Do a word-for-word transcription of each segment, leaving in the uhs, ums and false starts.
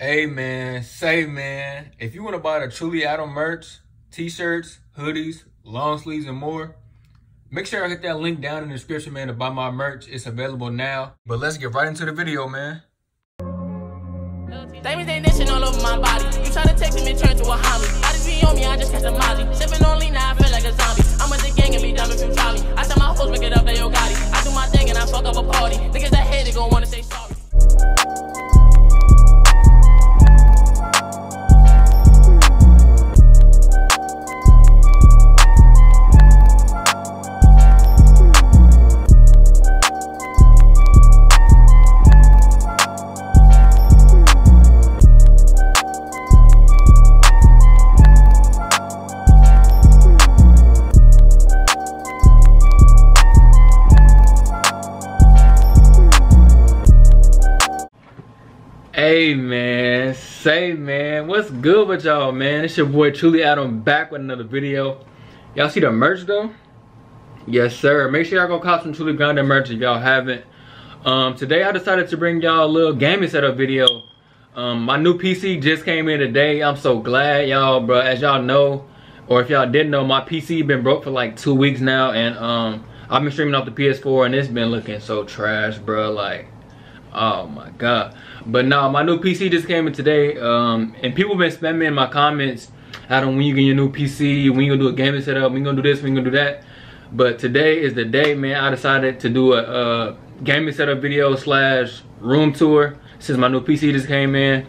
Hey man, say man, if you want to buy the Truly Adam merch, t-shirts, hoodies, long sleeves and more, make sure I hit that link down in the description, man, to buy my merch. It's available now. But let's get right into the video, man. Diamonds ain't nation all over my body. You try to take me and turn to a homie. I just be on me, I just catch a molly. Sipping on lean, now I feel like a zombie. I'm with the gang and be dumb if you try me. I tell my hoes, pick it up, they yo Gotti. I do my thing and I fuck up a party. Niggas that hate it gon' wanna say sorry. Hey man, say man, what's good with y'all, man? It's your boy Truly Adam back with another video. Y'all see the merch though? Yes sir, make sure y'all go cop some Truly Grounded merch if y'all haven't. Um, today I decided to bring y'all a little gaming setup video. Um, my new P C just came in today. I'm so glad y'all, bro. As y'all know, or if y'all didn't know, my P C been broke for like two weeks now, and um, I've been streaming off the P S four and it's been looking so trash, bro, like. Oh my god. But nah, my new P C just came in today, um and people been spamming in my comments, Adam, when you get your new P C, when you gonna do a gaming setup, when you gonna do this, when you gonna do that. But today is the day, man. I decided to do a, a gaming setup video slash room tour since my new P C just came in.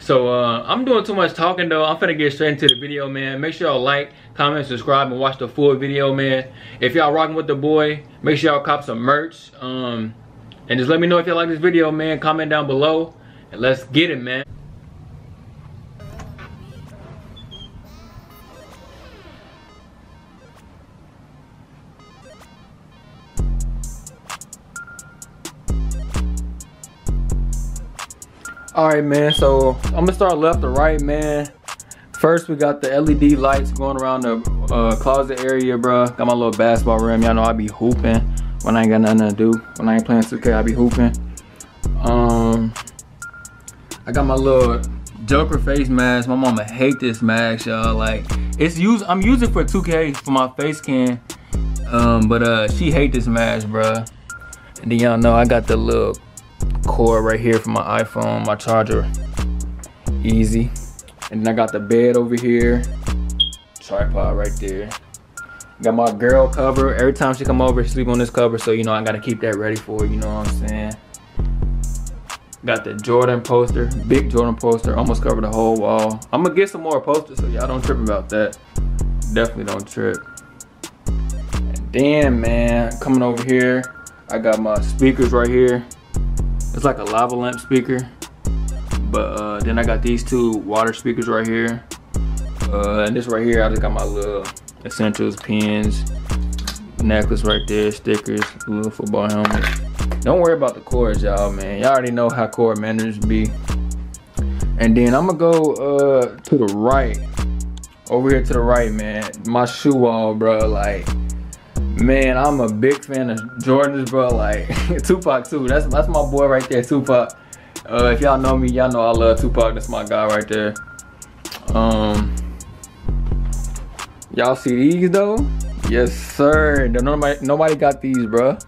So uh I'm doing too much talking though. I'm finna get straight into the video, man. Make sure y'all like, comment, subscribe, and watch the full video, man. If y'all rocking with the boy, make sure y'all cop some merch. Um And just let me know if y'all like this video, man. Comment down below, and let's get it, man. All right, man, so I'm gonna start left to right, man. First, we got the L E D lights going around the uh, closet area, bruh. Got my little basketball rim. Y'all know I be hooping. When I ain't got nothing to do, when I ain't playing two K, I be hooping. Um, I got my little Joker face mask. My mama hate this mask, y'all. Like, it's used. I'm using for two K for my face scan, um, but uh, she hate this mask, bruh. And then y'all know I got the little cord right here for my iPhone, my charger, easy. And then I got the bed over here, tripod right there. Got my girl cover. Every time she come over, she sleep on this cover. So, you know, I got to keep that ready for her. You know what I'm saying? Got the Jordan poster. Big Jordan poster. Almost covered the whole wall. I'm going to get some more posters, so y'all don't trip about that. Definitely don't trip. And then, man, coming over here, I got my speakers right here. It's like a lava lamp speaker. But uh, then I got these two water speakers right here. Uh, and this right here, I just got my little essentials, pins, necklace right there, stickers, little football helmet. Don't worry about the cords, y'all, man. Y'all already know how cord manners be. And then I'm gonna go uh to the right, over here to the right, man. My shoe wall, bro. Like, man, I'm a big fan of Jordans, bro. Like, Tupac too. That's that's my boy right there, Tupac. Uh, if y'all know me, y'all know I love Tupac. That's my guy right there. Um. Y'all see these though? Yes sir. Nobody, nobody got these, bruh.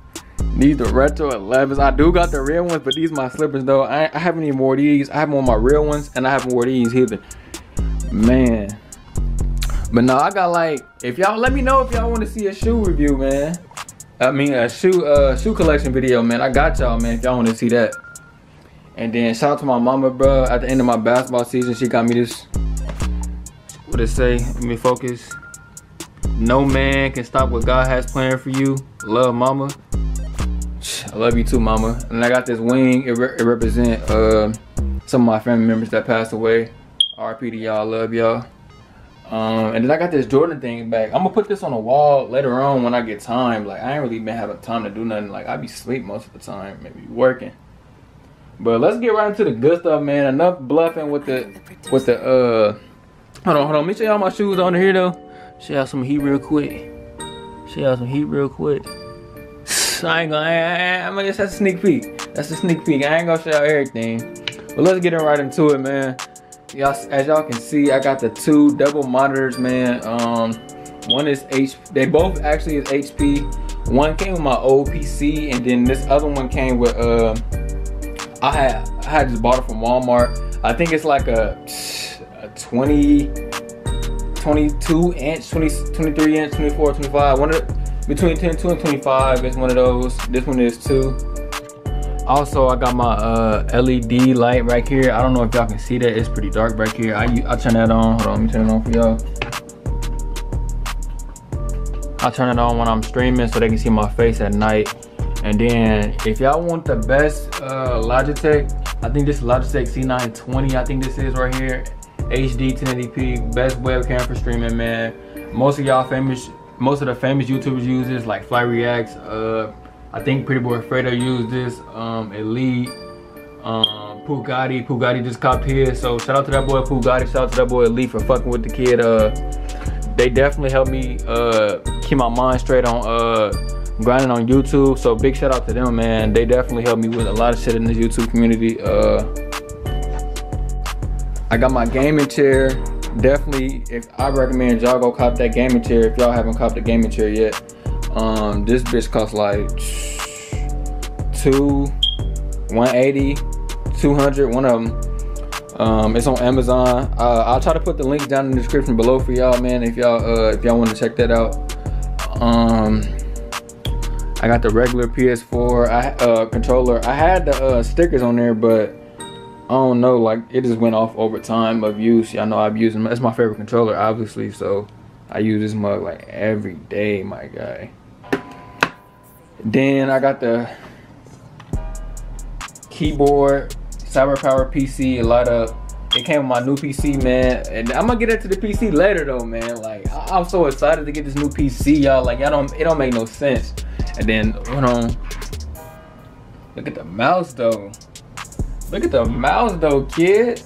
These the retro elevens. I do got the real ones, but these my slippers though. I, I haven't even wore these. I haven't worn my real ones, and I haven't worn these either. Man. But no, I got like, if y'all let me know if y'all want to see a shoe review, man. I mean a shoe uh shoe collection video, man. I got y'all, man, if y'all want to see that. And then shout out to my mama, bruh. At the end of my basketball season, she got me this. What it say? Let me focus. No man can stop what God has planned for you. Love, mama. I love you too, mama. And I got this wing. It, re it represents uh, some of my family members that passed away. R I P to y'all. Love y'all. Um, and then I got this Jordan thing back. I'm gonna put this on a wall later on when I get time. Like, I ain't really been having time to do nothing. Like, I be asleep most of the time, maybe working. But let's get right into the good stuff, man. Enough bluffing with the, with the, uh, hold on, hold on. Let me show y'all my shoes on here, though. Show y'all some heat real quick. Show y'all some heat real quick. I ain't gonna, I, I, I mean, that's a sneak peek. That's a sneak peek. I ain't gonna show y'all everything. But let's get right into it, man. Y'all, as y'all can see, I got the two double monitors, man. Um, one is H P. They both actually is H P. One came with my old P C, and then this other one came with. Uh, I had I had just bought it from Walmart. I think it's like a, a twenty, twenty-two inch, twenty, twenty-three inch, twenty-four, twenty-five. One of, between ten, two, and twenty-five is one of those. This one is two. Also, I got my uh, L E D light right here. I don't know if y'all can see that. It's pretty dark back here. I I turn that on. Hold on, let me turn it on for y'all. I turn it on when I'm streaming so they can see my face at night. And then, if y'all want the best uh, Logitech, I think this is Logitech C nine twenty. I think this is right here. H D ten eighty p, best webcam for streaming, man. Most of y'all famous, most of the famous YouTubers use this, like Fly Reacts. Uh, I think Pretty Boy Fredo used this, um, Elite, um, Pooh Gotti. Pooh Gotti just copped his, so shout out to that boy Pooh Gotti, shout out to that boy Elite for fucking with the kid. Uh, they definitely helped me uh, keep my mind straight on uh, grinding on YouTube, so big shout out to them, man. They definitely helped me with a lot of shit in the YouTube community. Uh, I got my gaming chair. Definitely, if I recommend y'all go cop that gaming chair if y'all haven't copped the gaming chair yet. Um, this bitch costs like two, one eighty, two hundred, one of them. Um, it's on Amazon. Uh, I'll try to put the link down in the description below for y'all, man. If y'all, uh, if y'all want to check that out. Um, I got the regular P S four I, uh, controller. I had the uh, stickers on there, but I don't know. Like, it just went off over time of use. Y'all know I've used them. It's my favorite controller, obviously. So I use this mug like every day, my guy. Then I got the keyboard, CyberPower P C, a lot of, it came with my new P C, man. And I'm gonna get into the P C later though, man. Like, I I'm so excited to get this new P C, y'all. Like, y'all don't, it don't make no sense. And then, hold on. Look at the mouse though. Look at the mouse though, kid.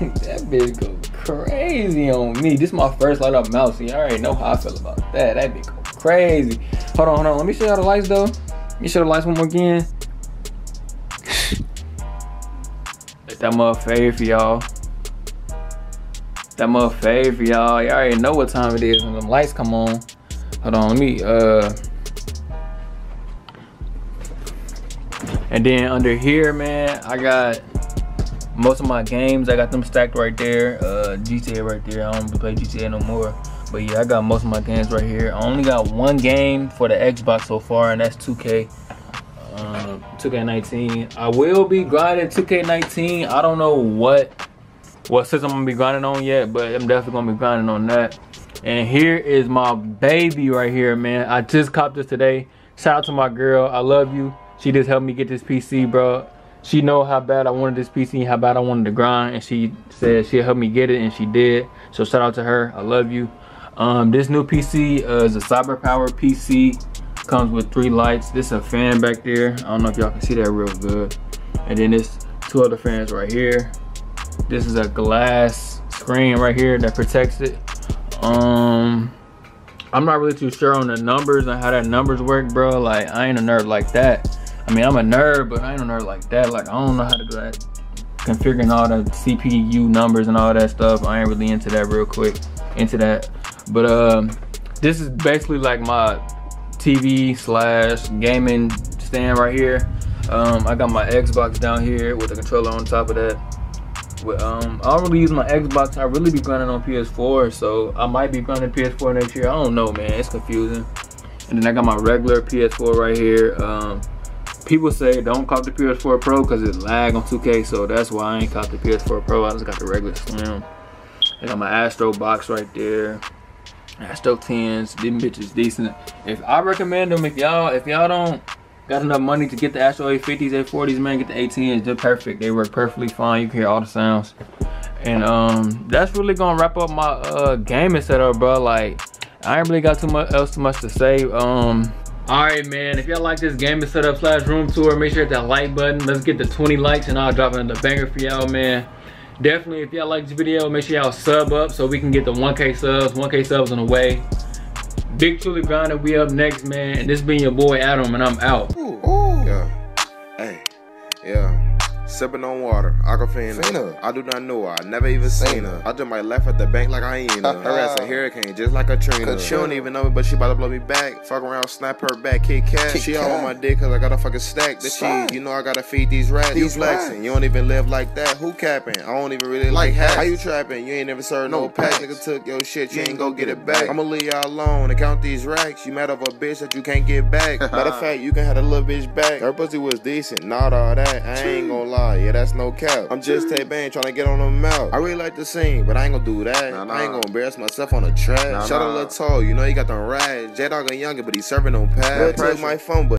That bitch go crazy on me. This is my first light up mouse. You already know how I feel about that. That bitch go crazy. Hold on, hold on. Let me show y'all the lights though. Let me show the lights one more again. Let that mother fade for y'all. That mother fade for y'all. Y'all already know what time it is when them lights come on. Hold on, let me uh and then under here, man, I got most of my games. I got them stacked right there. Uh, G T A right there. I don't play G T A no more. But yeah, I got most of my games right here. I only got one game for the Xbox so far, and that's two K. Um, two K nineteen. I will be grinding two K nineteen. I don't know what what system I'm gonna be grinding on yet, but I'm definitely gonna be grinding on that. And here is my baby right here, man. I just copped this today. Shout out to my girl. I love you. She just helped me get this P C, bro. She know how bad I wanted this P C, how bad I wanted to grind, and she said she'll help me get it, and she did. So shout out to her, I love you. Um, this new P C uh, is a CyberPower P C, comes with three lights. This is a fan back there. I don't know if y'all can see that real good. And then there's two other fans right here. This is a glass screen right here that protects it. Um, I'm not really too sure on the numbers and how that numbers work, bro. Like, I ain't a nerd like that. I mean, I'm a nerd, but I ain't a nerd like that. Like, I don't know how to do that. Configuring all the C P U numbers and all that stuff. I ain't really into that real quick, into that. But um, this is basically like my T V slash gaming stand right here. Um, I got my Xbox down here with the controller on top of that. With, um, I don't really use my Xbox. I really be grinding on P S four, so I might be grinding P S four next year. I don't know, man, it's confusing. And then I got my regular P S four right here. Um, People say don't cop the P S four Pro because it lag on two K, so that's why I ain't cop the P S four Pro. I just got the regular Slim. I got my Astro box right there. Astro tens, them bitches decent. If I recommend them, if y'all if y'all don't got enough money to get the Astro eight fifties, eight forties, man, get the eight tens. They're perfect. They work perfectly fine. You can hear all the sounds. And um, that's really gonna wrap up my uh, gaming setup, bro. Like, I ain't really got too much else too much to say. Um, all right, man. If y'all like this gaming setup slash room tour, make sure to hit that like button. Let's get the twenty likes, and I'll drop another banger for y'all, man. Definitely, if y'all like this video, make sure y'all sub up so we can get the one K subs. one K subs on the way. Big Truly Grinding, we up next, man. And this been your boy Adam, and I'm out. Ooh, ooh. Yeah. Hey. Yeah. Sipping on water, Aquafina. I do not know her, I never even seen her. I just might laugh at the bank like I ain't her. Her ass a hurricane, just like a Katrina. She don't even know me, but she about to blow me back. Fuck around, snap her back, Kit Kat. Kit she all on my dick, cause I got a fucking stack. That shit, you know I gotta feed these rats. These you flexing, rats. You don't even live like that. Who capping? I don't even really like hats. How you trapping? You ain't never served no, no pack. Nigga took your shit, you ain't go get it back. I'ma leave y'all alone and count these racks. You mad over a bitch that you can't get back. Matter of fact, you can have a little bitch back. Her pussy was decent, not all that. I ain't gonna lie. Yeah, that's no cap. I'm just Tay-Bang trying to get on the mouth. I really like to sing, but I ain't gonna do that. Nah, nah. I ain't gonna embarrass myself on the track. Nah, shout nah. out Lil' Tall, you know he got them rides. J Dog ain't younger, but he's serving on pads. Took my phone, but